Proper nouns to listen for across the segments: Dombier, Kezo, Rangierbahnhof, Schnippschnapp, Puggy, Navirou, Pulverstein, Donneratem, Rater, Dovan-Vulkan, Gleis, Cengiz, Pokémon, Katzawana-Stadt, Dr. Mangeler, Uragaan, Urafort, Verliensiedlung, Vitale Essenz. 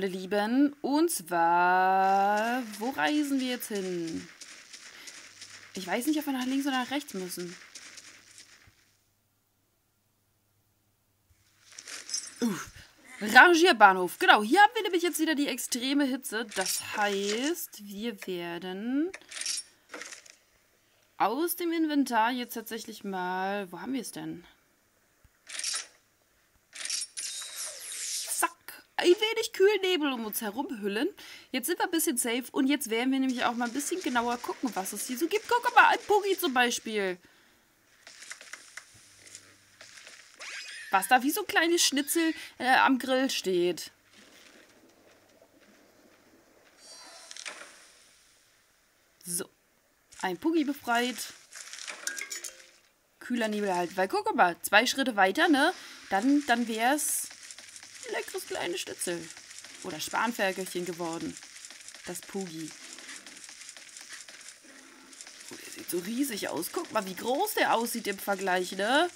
meine Lieben. Und zwar, wo reisen wir jetzt hin? Ich weiß nicht, ob wir nach links oder nach rechts müssen. Uff. Rangierbahnhof. Genau, hier haben wir nämlich jetzt wieder die extreme Hitze. Das heißt, wir werden aus dem Inventar jetzt tatsächlich mal... Wo haben wir es denn? Zack. Ein wenig Kühlnebel um uns herum hüllen. Jetzt sind wir ein bisschen safe und jetzt werden wir nämlich auch mal ein bisschen genauer gucken, was es hier so gibt. Guck mal, ein Puggy zum Beispiel. Was da wie so ein kleines Schnitzel am Grill steht. So. Ein Puggy befreit. Kühler Nebel halt. Weil guck mal, 2 Schritte weiter, ne? Dann wäre es ein leckeres kleines Schnitzel. Oder Spanferkelchen geworden. Das Puggy. Oh, der sieht so riesig aus. Guck mal, wie groß der aussieht im Vergleich, ne?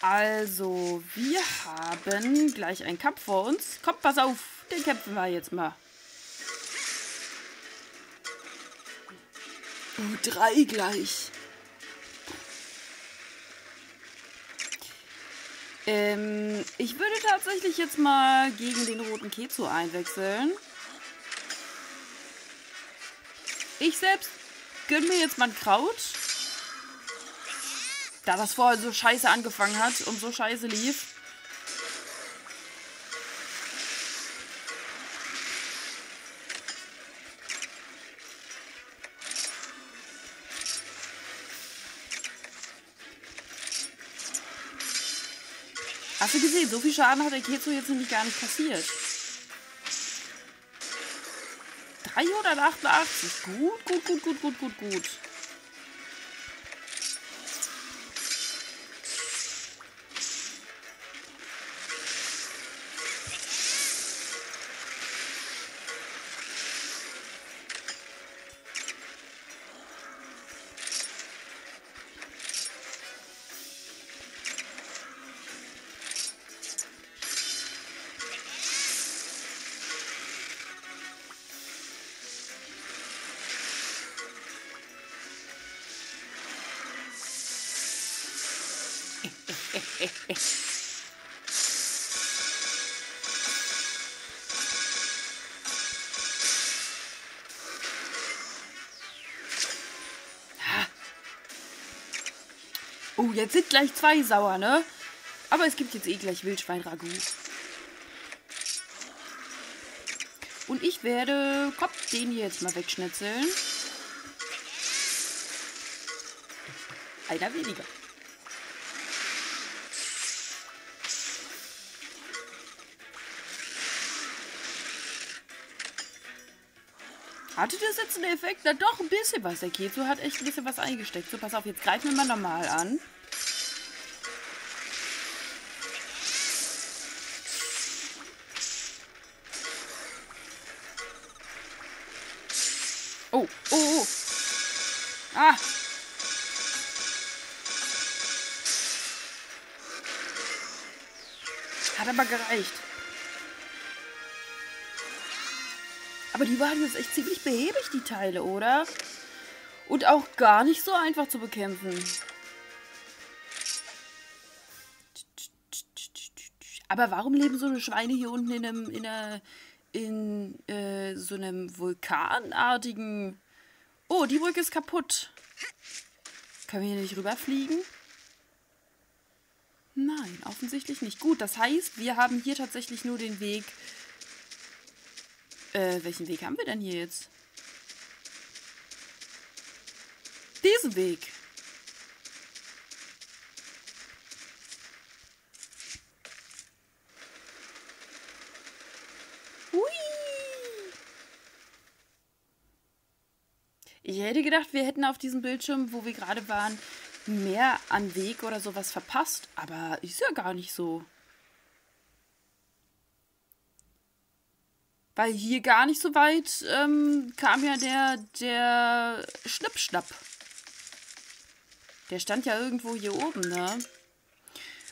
Also, wir haben gleich einen Kampf vor uns. Kommt, pass auf, den kämpfen wir jetzt mal. 3 gleich. Ich würde tatsächlich jetzt mal gegen den roten Ketsu einwechseln. Ich selbst gönne mir jetzt mal ein Kraut. Da das vorher so scheiße angefangen hat und so scheiße lief. Hast du gesehen, so viel Schaden hat der Ketsu jetzt nämlich gar nicht kassiert. 388. Gut. Oh, jetzt sind gleich 2 sauer, ne? Aber es gibt jetzt eh gleich Wildschwein-Ragout. Und ich werde, komm, den hier jetzt mal wegschnitzeln. Einer weniger. Hatte das jetzt einen Effekt? Na doch, ein bisschen was. Der Kezo hat echt ein bisschen was eingesteckt. So, pass auf, jetzt greifen wir mal normal an. Oh. Ah. Hat aber gereicht. Aber die waren jetzt echt ziemlich behäbig, die Teile, oder? Und auch gar nicht so einfach zu bekämpfen. Aber warum leben so eine Schweine hier unten in so einem vulkanartigen... Oh, die Brücke ist kaputt. Können wir hier nicht rüberfliegen? Nein, offensichtlich nicht. Gut, das heißt, wir haben hier tatsächlich nur den Weg... welchen Weg haben wir denn hier jetzt? Diesen Weg. Hui. Ich hätte gedacht, wir hätten auf diesem Bildschirm, wo wir gerade waren, mehr an Weg oder sowas verpasst. Aber ist ja gar nicht so. Weil hier gar nicht so weit kam ja der Schnippschnapp. Der stand ja irgendwo hier oben, ne?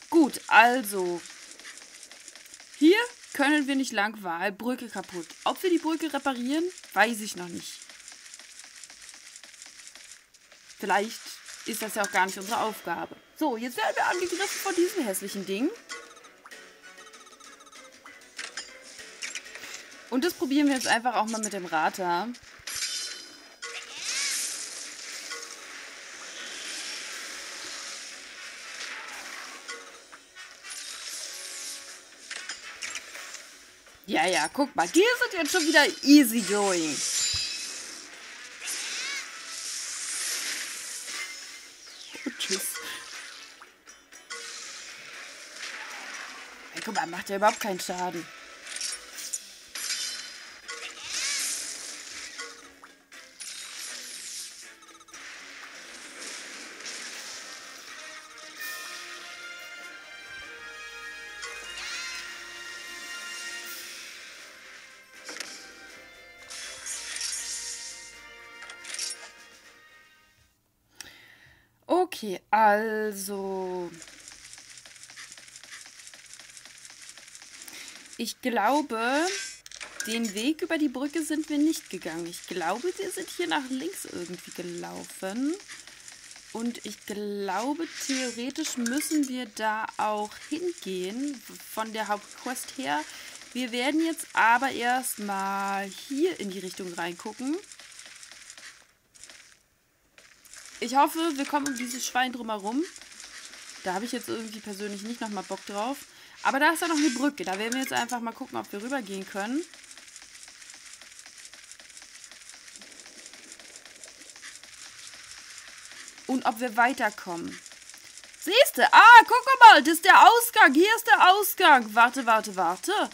Gut, also. Hier können wir nicht lang, weil Brücke kaputt. Ob wir die Brücke reparieren, weiß ich noch nicht. Vielleicht ist das ja auch gar nicht unsere Aufgabe. So, jetzt werden wir angegriffen von diesem hässlichen Ding. Und das probieren wir jetzt einfach auch mal mit dem Rater. Ja, ja, guck mal, die sind jetzt schon wieder easy going. Oh, tschüss. Hey, guck mal, macht ja überhaupt keinen Schaden. Okay, also ich glaube, den Weg über die Brücke sind wir nicht gegangen. Ich glaube, wir sind hier nach links irgendwie gelaufen. Und ich glaube, theoretisch müssen wir da auch hingehen, von der Hauptquest her. Wir werden jetzt aber erstmal hier in die Richtung reingucken. Ich hoffe, wir kommen um dieses Schwein drumherum. Da habe ich jetzt irgendwie persönlich nicht nochmal Bock drauf. Aber da ist ja noch eine Brücke. Da werden wir jetzt einfach mal gucken, ob wir rübergehen können. Und ob wir weiterkommen. Siehst du? Ah, guck mal, das ist der Ausgang. Hier ist der Ausgang. Warte, warte, warte.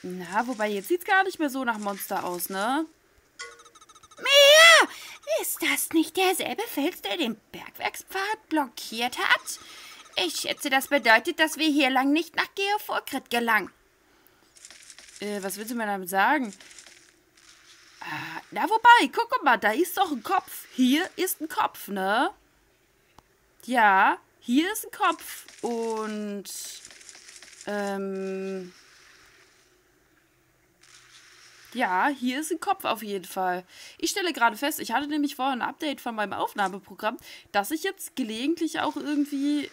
Na, wobei, jetzt sieht es gar nicht mehr so nach Monster aus, ne? Ist das nicht derselbe Fels, der den Bergwerkspfad blockiert hat? Ich schätze, das bedeutet, dass wir hier lang nicht nach Geoforkrit gelangen. Was willst du mir damit sagen? Ah, na wobei, guck mal, da ist doch ein Kopf. Hier ist ein Kopf, ne? Ja, hier ist ein Kopf. Und ja, hier ist ein Kopf auf jeden Fall. Ich stelle gerade fest, ich hatte nämlich vorhin ein Update von meinem Aufnahmeprogramm, dass ich jetzt gelegentlich auch irgendwie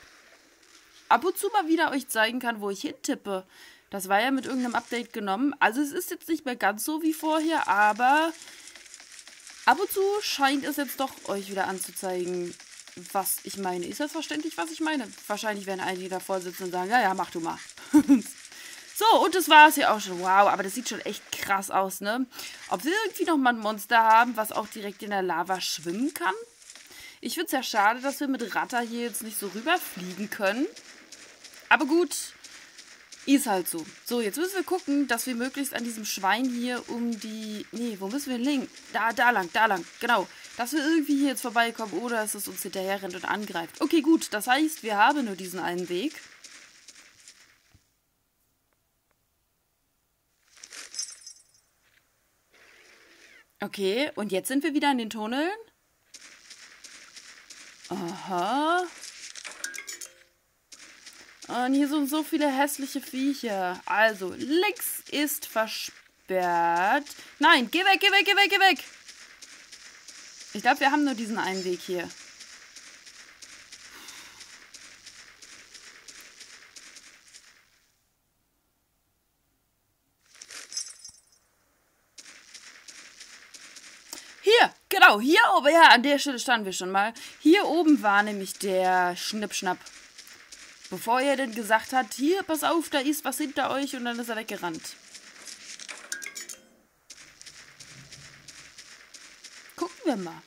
ab und zu mal wieder euch zeigen kann, wo ich hintippe. Das war ja mit irgendeinem Update genommen. Also es ist jetzt nicht mehr ganz so wie vorher, aber ab und zu scheint es jetzt doch euch wieder anzuzeigen, was ich meine. Ist das verständlich, was ich meine? Wahrscheinlich werden einige davor sitzen und sagen, ja, ja, mach du mal. So, und das war es ja auch schon. Wow, aber das sieht schon echt krass aus, ne? Ob wir irgendwie nochmal ein Monster haben, was auch direkt in der Lava schwimmen kann? Ich finde es ja schade, dass wir mit Ratter hier jetzt nicht so rüberfliegen können. Aber gut, ist halt so. So, jetzt müssen wir gucken, dass wir möglichst an diesem Schwein hier um die... Nee, wo müssen wir hin? Da lang, genau. Dass wir irgendwie hier jetzt vorbeikommen oder dass es uns hinterher rennt und angreift. Okay, gut, das heißt, wir haben nur diesen einen Weg. Okay, und jetzt sind wir wieder in den Tunneln. Aha. Und hier sind so viele hässliche Viecher. Also, links ist versperrt. Nein, geh weg, geh weg, geh weg, geh weg. Ich glaube, wir haben nur diesen einen Weg hier. Genau, hier oben, ja, an der Stelle standen wir schon mal. Hier oben war nämlich der Schnippschnapp. Bevor er denn gesagt hat, hier, pass auf, da ist was hinter euch, und dann ist er weggerannt. Gucken wir mal.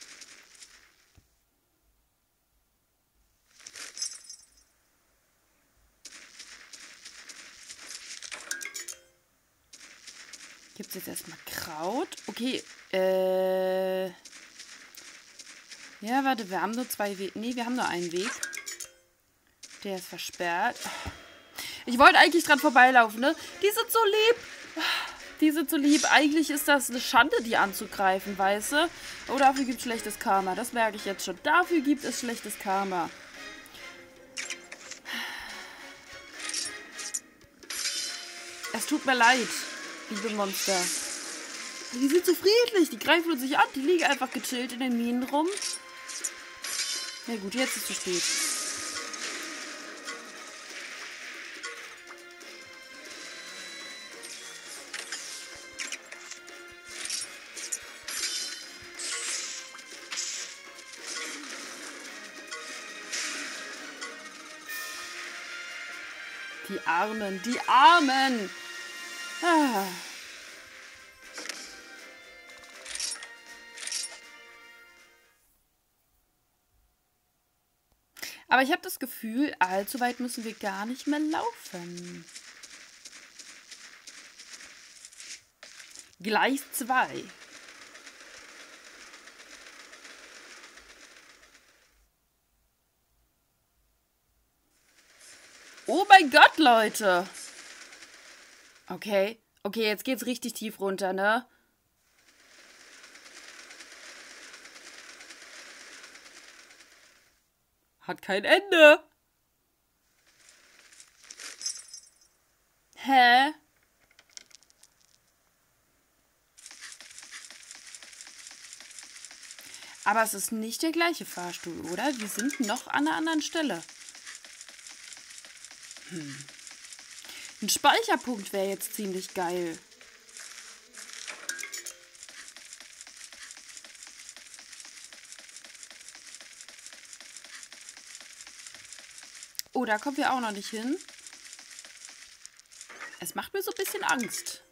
Gibt es jetzt erstmal Kraut? Okay, ja, warte, wir haben nur zwei Wege. Nee, wir haben nur einen Weg. Der ist versperrt. Ich wollte eigentlich dran vorbeilaufen, ne? Die sind so lieb. Die sind so lieb. Eigentlich ist das eine Schande, die anzugreifen, weißt du? Oh, dafür gibt es schlechtes Karma. Das merke ich jetzt schon. Dafür gibt es schlechtes Karma. Es tut mir leid, liebe Monster. Die sind so friedlich, die greifen uns nicht an. Die liegen einfach gechillt in den Minen rum. Na gut, jetzt ist es zu spät. Die Armen, die Armen! Ah. Aber ich habe das Gefühl, allzu weit müssen wir gar nicht mehr laufen. Gleis 2. Oh mein Gott, Leute. Okay. Okay, jetzt geht's richtig tief runter, ne? Hat kein Ende. Hä? Aber es ist nicht der gleiche Fahrstuhl, oder? Wir sind noch an einer anderen Stelle. Ein Speicherpunkt wäre jetzt ziemlich geil. Oh, da kommen wir auch noch nicht hin. Es macht mir so ein bisschen Angst.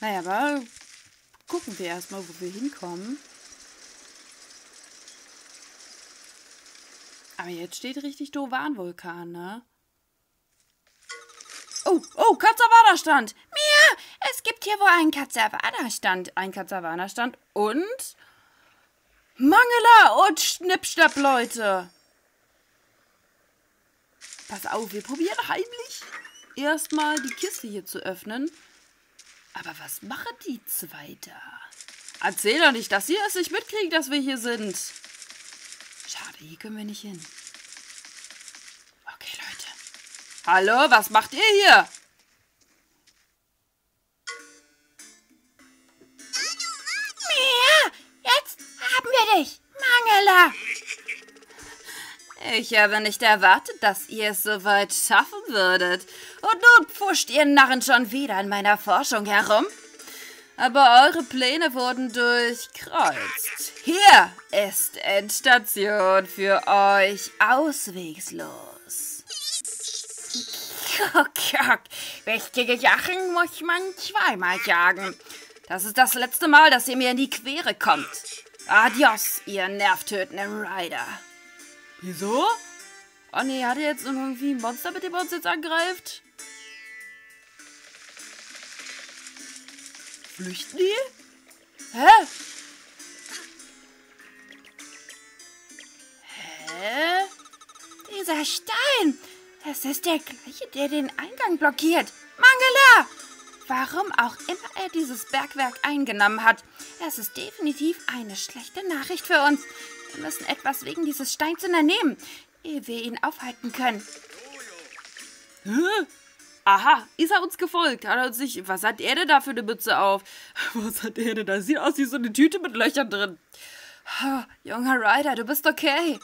Naja, aber... gucken wir erstmal, wo wir hinkommen. Aber jetzt steht richtig Dovan-Vulkan, ne? Oh, oh, Katzawana-Stand! Mia! Es gibt hier wohl einen Katzawana-Stand. Ein Katzawana-Stand und... Mangeler und Schnippschnapp, Leute! Pass auf, wir probieren heimlich erstmal die Kiste hier zu öffnen. Aber was machen die zwei da? Erzähl doch nicht, dass sie es nicht mitkriegen, dass wir hier sind. Schade, hier können wir nicht hin. Okay, Leute. Hallo, was macht ihr hier? Mia, jetzt haben wir dich, Mangeler. Ich habe nicht erwartet, dass ihr es so weit schaffen würdet. Und nun pfuscht ihr Narren schon wieder in meiner Forschung herum. Aber eure Pläne wurden durchkreuzt. Hier ist Endstation für euch auswegslos. Wichtige Sachen muss man zweimal jagen. Das ist das letzte Mal, dass ihr mir in die Quere kommt. Adios, ihr nervtötenden Rider. Wieso? Oh ne, hat er jetzt irgendwie ein Monster, mit dem er uns jetzt angreift? Flüchten die? Hä? Hä? Dieser Stein! Das ist der gleiche, der den Eingang blockiert. Mangeler! Warum auch immer er dieses Bergwerk eingenommen hat. Das ist definitiv eine schlechte Nachricht für uns. Wir müssen etwas wegen dieses Steins unternehmen, ehe wir ihn aufhalten können. Hä? Aha, ist er uns gefolgt? Hat er uns nicht... Was hat er denn da für eine Mütze auf? Was hat er denn da? Sieht aus wie so eine Tüte mit Löchern drin. Oh, junger Ryder, du bist okay.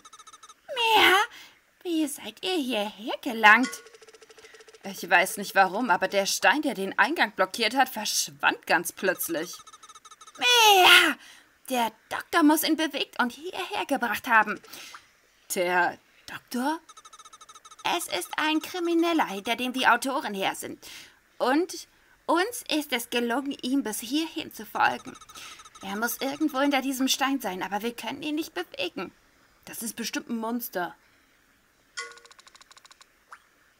Mia, wie seid ihr hierher gelangt? Ich weiß nicht warum, aber der Stein, der den Eingang blockiert hat, verschwand ganz plötzlich. Mia! Der Doktor muss ihn bewegt und hierher gebracht haben. Der Doktor? Es ist ein Krimineller, hinter dem die Autoren her sind. Und uns ist es gelungen, ihm bis hierhin zu folgen. Er muss irgendwo hinter diesem Stein sein, aber wir können ihn nicht bewegen. Das ist bestimmt ein Monster.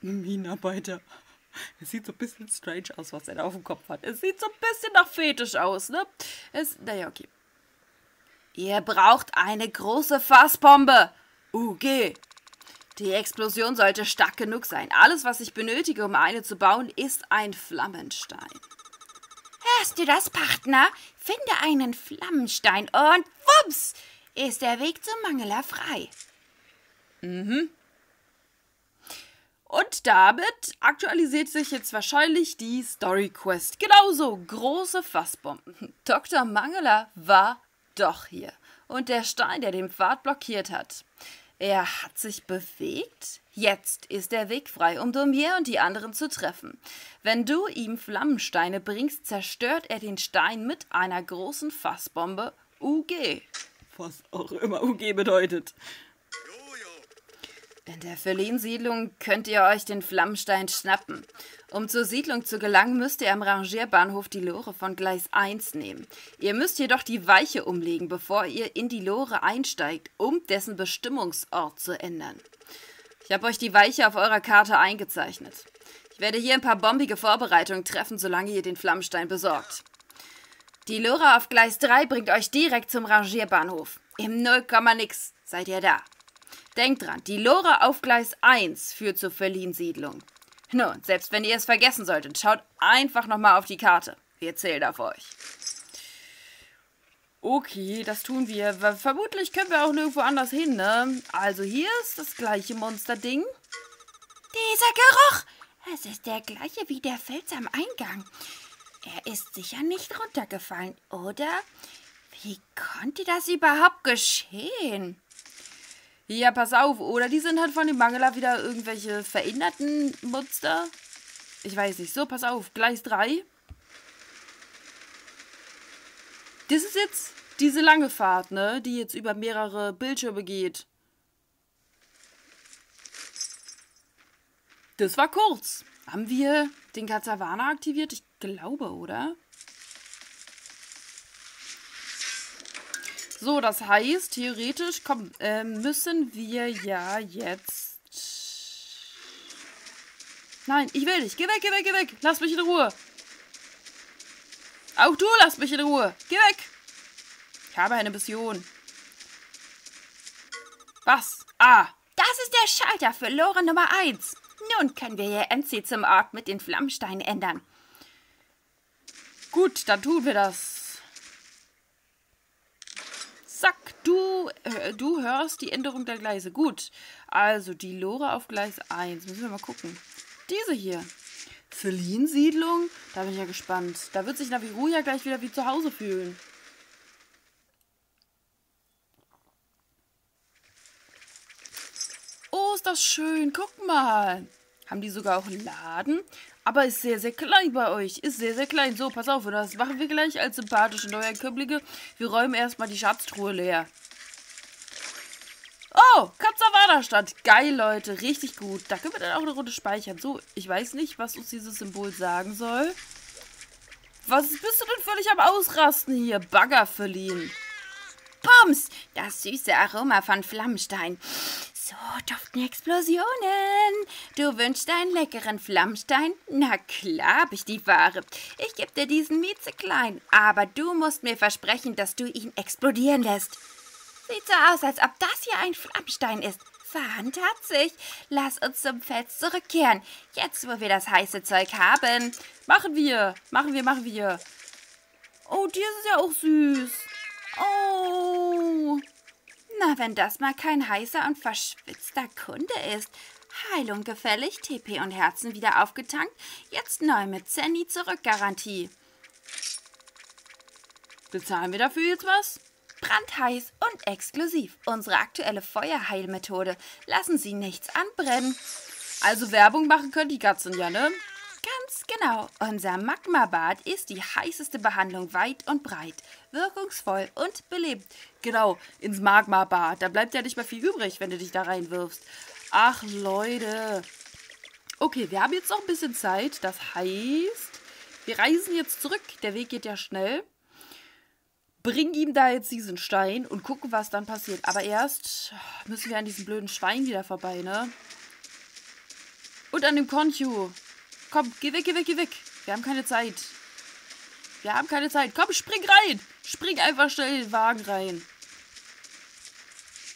Minenarbeiter. Es sieht so ein bisschen strange aus, was er da auf dem Kopf hat. Es sieht so ein bisschen nach Fetisch aus, ne? Naja, okay. Ihr braucht eine große Fassbombe. UG. Die Explosion sollte stark genug sein. Alles, was ich benötige, um eine zu bauen, ist ein Flammenstein. Hörst du das, Partner? Finde einen Flammenstein und wumms! ist der Weg zum Mangeler frei. Mhm. Und damit aktualisiert sich jetzt wahrscheinlich die Story-Quest. Genauso große Fassbomben. Dr. Mangeler war doch hier. Und der Stein, der den Pfad blockiert hat. Er hat sich bewegt? Jetzt ist der Weg frei, um Dombier und die anderen zu treffen. Wenn du ihm Flammensteine bringst, zerstört er den Stein mit einer großen Fassbombe UG. Was auch immer UG bedeutet. In der Verliensiedlung könnt ihr euch den Flammenstein schnappen. Um zur Siedlung zu gelangen, müsst ihr am Rangierbahnhof die Lore von Gleis 1 nehmen. Ihr müsst jedoch die Weiche umlegen, bevor ihr in die Lore einsteigt, um dessen Bestimmungsort zu ändern. Ich habe euch die Weiche auf eurer Karte eingezeichnet. Ich werde hier ein paar bombige Vorbereitungen treffen, solange ihr den Flammenstein besorgt. Die Lore auf Gleis 3 bringt euch direkt zum Rangierbahnhof. Im 0,nix seid ihr da. Denkt dran, die Lore auf Gleis 1 führt zur Verliensiedlung. Nun, selbst wenn ihr es vergessen solltet, schaut einfach nochmal auf die Karte. Wir zählen auf euch. Okay, das tun wir. Vermutlich können wir auch nirgendwo anders hin, ne? Also hier ist das gleiche Monsterding. Dieser Geruch! Es ist der gleiche wie der Fels am Eingang. Er ist sicher nicht runtergefallen, oder? Wie konnte das überhaupt geschehen? Ja, pass auf, oder die sind halt von dem Mangeler wieder irgendwelche veränderten Muster. Ich weiß nicht. So, pass auf, Gleis 3. Das ist jetzt diese lange Fahrt, ne, die jetzt über mehrere Bildschirme geht. Das war kurz. Haben wir den Katzawana aktiviert? Ich glaube, oder? So, das heißt, theoretisch müssen wir ja jetzt... Nein, ich will nicht. Geh weg, geh weg, geh weg. Lass mich in Ruhe. Auch du lass mich in Ruhe. Geh weg. Ich habe eine Mission. Was? Ah. Das ist der Schalter für Lore Nummer 1. Nun können wir ihr NC zum Ort mit den Flammensteinen ändern. Gut, dann tun wir das. Zack, du hörst die Änderung der Gleise. Gut, also die Lore auf Gleis 1. Müssen wir mal gucken. Diese hier. Verliensiedlung? Da bin ich ja gespannt. Da wird sich Navirou ja gleich wieder wie zu Hause fühlen. Oh, ist das schön. Guck mal. Haben die sogar auch einen Laden? Aber ist sehr, sehr klein bei euch. Ist sehr, sehr klein. So, pass auf, oder? Das machen wir gleich als sympathische Neuankömmlinge. Wir räumen erstmal die Schatztruhe leer. Oh, Katzawana-Stadt. Geil, Leute. Richtig gut. Da können wir dann auch eine Runde speichern. So, ich weiß nicht, was uns dieses Symbol sagen soll. Was bist du denn völlig am Ausrasten hier? Bagger verliehen. Bums! Das süße Aroma von Flammenstein. So duften Explosionen. Du wünschst einen leckeren Flammstein? Na klar habe ich die Ware. Ich gebe dir diesen miezeklein, aber du musst mir versprechen, dass du ihn explodieren lässt. Sieht so aus, als ob das hier ein Flammstein ist. Fantastisch. Lass uns zum Fels zurückkehren. Jetzt, wo wir das heiße Zeug haben. Machen wir. Machen wir, machen wir. Oh, die ist ja auch süß. Oh... Na, wenn das mal kein heißer und verschwitzter Kunde ist. Heilung gefällig, TP und Herzen wieder aufgetankt. Jetzt neu mit Zenny Zurückgarantie. Bezahlen wir dafür jetzt was? Brandheiß und exklusiv. Unsere aktuelle Feuerheilmethode. Lassen Sie nichts anbrennen. Also Werbung machen können die Katzen ja, ne? Ganz genau. Unser Magmabad ist die heißeste Behandlung weit und breit. Wirkungsvoll und belebt. Genau, ins Magmabad. Da bleibt ja nicht mehr viel übrig, wenn du dich da reinwirfst. Ach, Leute. Okay, wir haben jetzt noch ein bisschen Zeit. Das heißt, wir reisen jetzt zurück. Der Weg geht ja schnell. Bring ihm da jetzt diesen Stein und gucken, was dann passiert. Aber erst müssen wir an diesem blöden Schwein wieder vorbei, ne? Und an dem Konchu. Komm, geh weg, geh weg, geh weg. Wir haben keine Zeit. Wir haben keine Zeit. Komm, spring rein. Spring einfach schnell in den Wagen rein.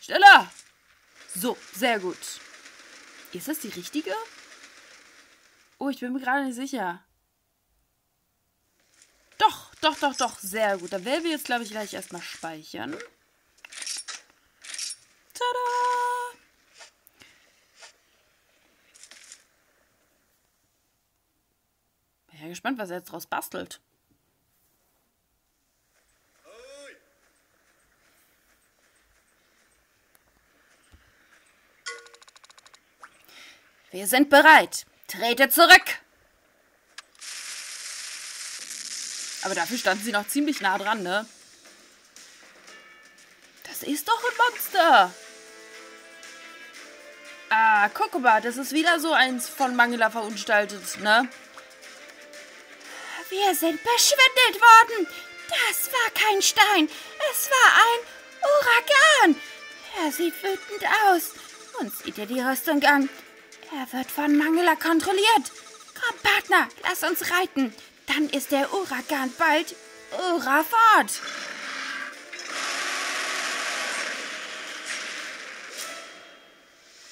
Schneller. So, sehr gut. Ist das die richtige? Oh, ich bin mir gerade nicht sicher. Doch, doch, doch, doch. Sehr gut. Dann werden wir jetzt, glaube ich, gleich erstmal speichern. Tada! Bin ja gespannt, was er jetzt draus bastelt. Wir sind bereit. Trete zurück! Aber dafür standen sie noch ziemlich nah dran, ne? Das ist doch ein Monster! Ah, guck mal, das ist wieder so eins von Mangeler verunstaltet, ne? Wir sind beschwindelt worden! Das war kein Stein, es war ein Uragaan! Er sieht wütend aus. Und sieht ihr die Rüstung an? Er wird von Mangeler kontrolliert. Komm, Partner, lass uns reiten. Dann ist der Uragaan bald Urafort.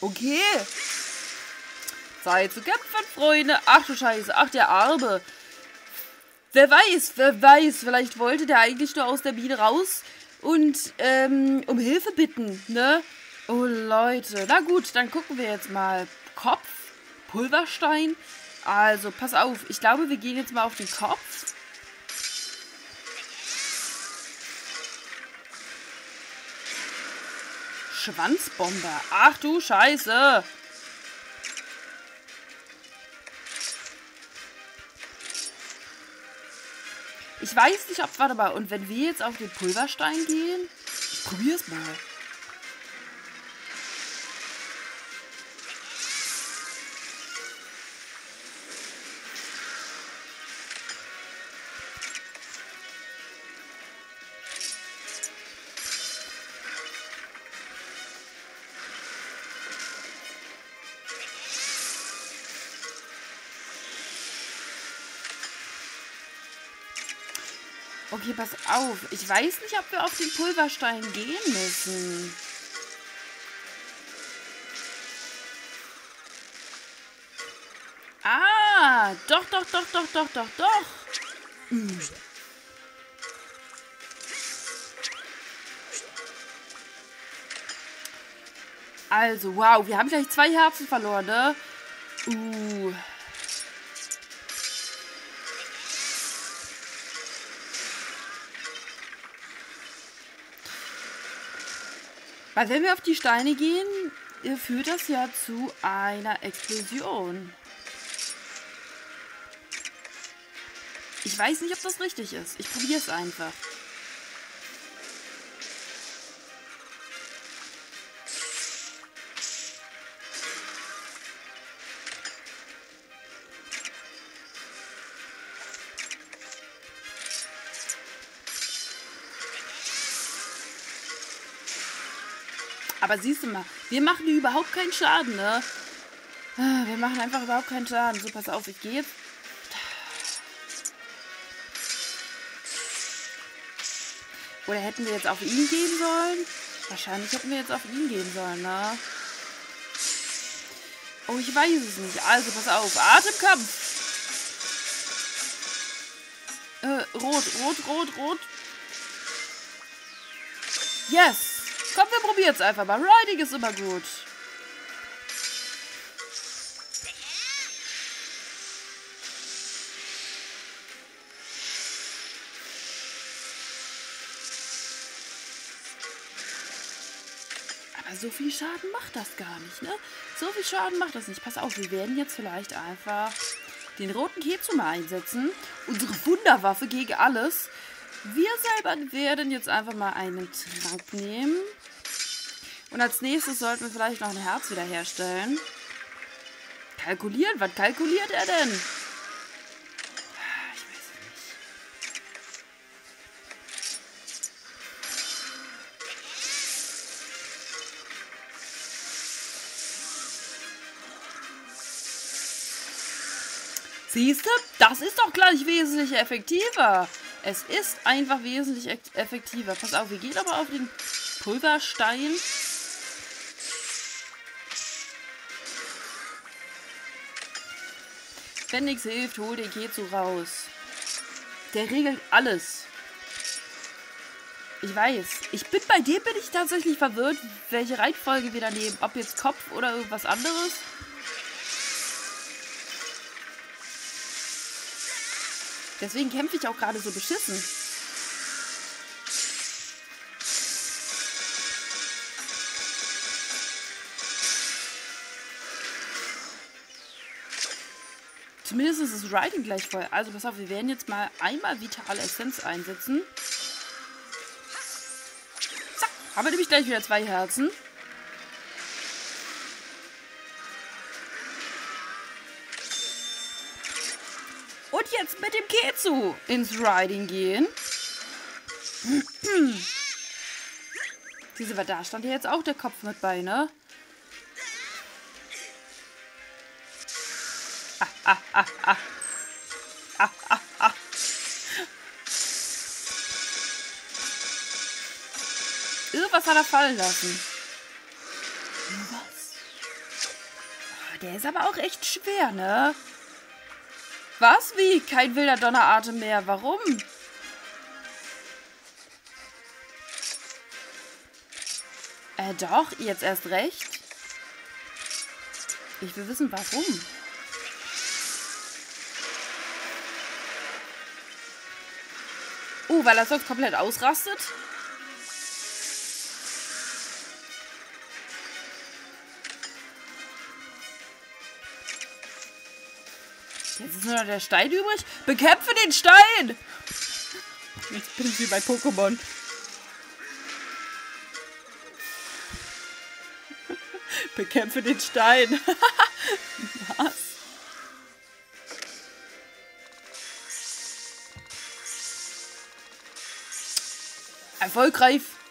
Okay. Zeit zu kämpfen, Freunde. Ach du Scheiße, ach der Arme. Wer weiß, vielleicht wollte der eigentlich nur aus der Biene raus und um Hilfe bitten, ne? Oh Leute, na gut, dann gucken wir jetzt mal. Kopf, Pulverstein. Also, pass auf. Ich glaube, wir gehen jetzt mal auf den Kopf. Schwanzbomber. Ach du Scheiße. Ich weiß nicht, ob... Warte mal. Und wenn wir jetzt auf den Pulverstein gehen? Ich probier's mal. Okay, pass auf. Ich weiß nicht, ob wir auf den Pulverstein gehen müssen. Ah, doch. Also, wow, wir haben gleich 2 Herzen verloren, ne? Weil wenn wir auf die Steine gehen, führt das ja zu einer Explosion. Ich weiß nicht, ob das richtig ist. Ich probiere es einfach. Aber siehst du mal, wir machen hier überhaupt keinen Schaden, ne? Wir machen einfach überhaupt keinen Schaden. So, pass auf, ich gehe jetzt. Oder hätten wir jetzt auf ihn gehen sollen? Wahrscheinlich hätten wir jetzt auf ihn gehen sollen, ne? Oh, ich weiß es nicht. Also, pass auf. Atemkampf! Rot. Yes! Komm, wir probieren es einfach mal. Riding ist immer gut. Aber so viel Schaden macht das gar nicht, ne? So viel Schaden macht das nicht. Pass auf, wir werden jetzt vielleicht einfach den roten Ketsu mal einsetzen. Unsere Wunderwaffe gegen alles. Wir selber werden jetzt einfach mal einen Trank nehmen. Und als nächstes sollten wir vielleicht noch ein Herz wiederherstellen. Kalkulieren? Was kalkuliert er denn? Ich weiß es nicht. Siehst du? Das ist doch gleich wesentlich effektiver. Es ist einfach wesentlich effektiver. Pass auf, wir gehen aber auf den Pulverstein. Wenn nichts hilft, hol den Kezo raus. Der regelt alles. Ich weiß. Bei dem bin ich tatsächlich verwirrt, welche Reihenfolge wir da nehmen. Ob jetzt Kopf oder irgendwas anderes. Deswegen kämpfe ich auch gerade so beschissen. Zumindest ist das Riding gleich voll. Also pass auf, wir werden jetzt mal einmal Vitale Essenz einsetzen. Zack, haben wir nämlich gleich wieder 2 Herzen. Und jetzt mit dem Ketsu ins Riding gehen. Diese war da, stand ja jetzt auch der Kopf mit bei, ne? Irgendwas hat er fallen lassen. Was? Oh, der ist aber auch echt schwer, ne? Was? Wie? Kein wilder Donneratem mehr. Warum? Doch, jetzt erst recht. Ich will wissen, warum. Oh, weil er sonst komplett ausrastet? Jetzt ist nur noch der Stein übrig. Bekämpfe den Stein! Jetzt bin ich wie bei Pokémon. Bekämpfe den Stein. Was?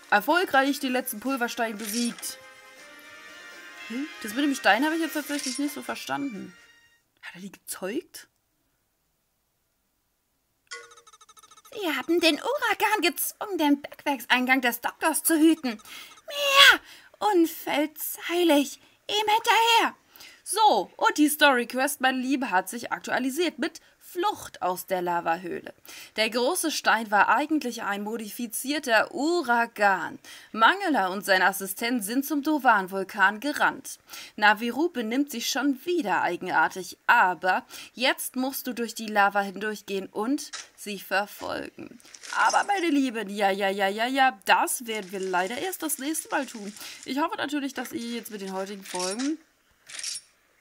Erfolgreich den letzten Pulverstein besiegt. Hm? Das mit dem Stein habe ich jetzt tatsächlich nicht so verstanden. Hat er die gezeugt? Wir haben den Uragaan gezwungen, den Bergwerkseingang des Doktors zu hüten. Mehr! Unverzeihlich! Ihm hinterher! So, und die Story-Quest, meine Liebe, hat sich aktualisiert mit Flucht aus der Lavahöhle. Der große Stein war eigentlich ein modifizierter Uragaan. Mangeler und sein Assistent sind zum Dovan-Vulkan gerannt. Navirou benimmt sich schon wieder eigenartig, aber jetzt musst du durch die Lava hindurchgehen und sie verfolgen. Aber meine Lieben, ja, das werden wir leider erst das nächste Mal tun. Ich hoffe natürlich, dass ihr jetzt mit den heutigen Folgen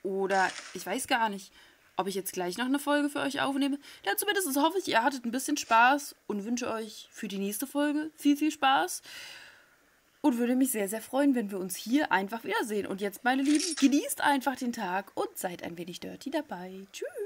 oder ich weiß gar nicht, ob ich jetzt gleich noch eine Folge für euch aufnehme. Ja, zumindest hoffe ich, ihr hattet ein bisschen Spaß und wünsche euch für die nächste Folge viel, viel Spaß. Und würde mich sehr, sehr freuen, wenn wir uns hier einfach wiedersehen. Und jetzt, meine Lieben, genießt einfach den Tag und seid ein wenig dirty dabei. Tschüss.